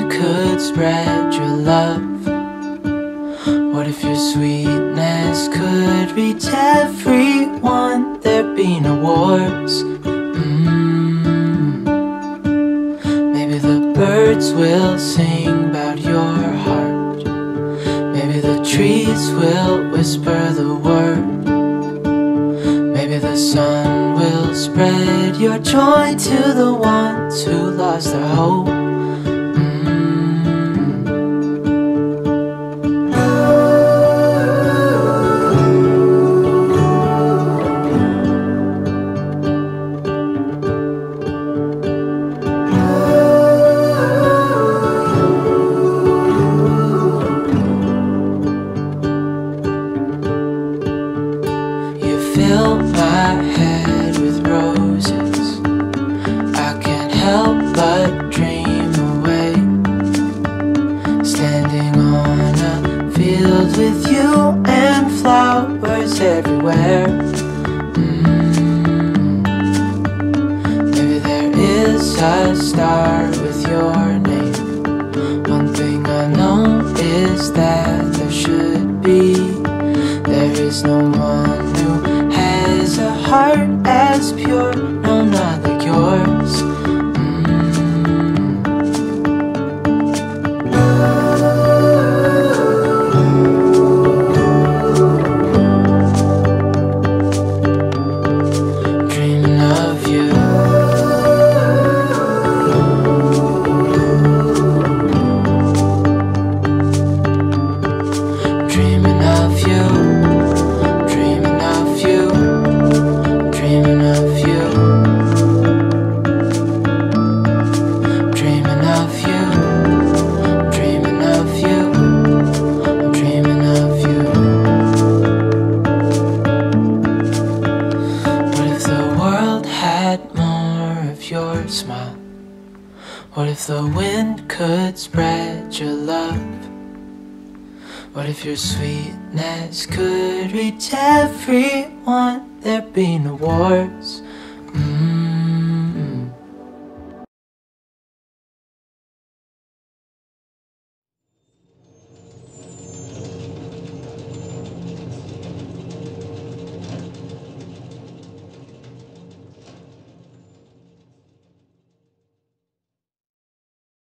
wind could spread your love? What if your sweetness could reach everyone? There'd be no wars. Maybe the birds will sing about your heart. Maybe the trees will whisper the word. Maybe the sun will spread your joy to the ones who lost their hope. Fill my head with roses, I can't help but dream away. Standing on a field with you and flowers everywhere. Maybe there is a star with your name. One thing I know is that there should be. There is no one who a heart as pure, no, not like yours. Dreaming of you, dreaming of you, dreaming of you. Your smile. What if the wind could spread your love? What if your sweetness could reach everyone? There'd be no wars.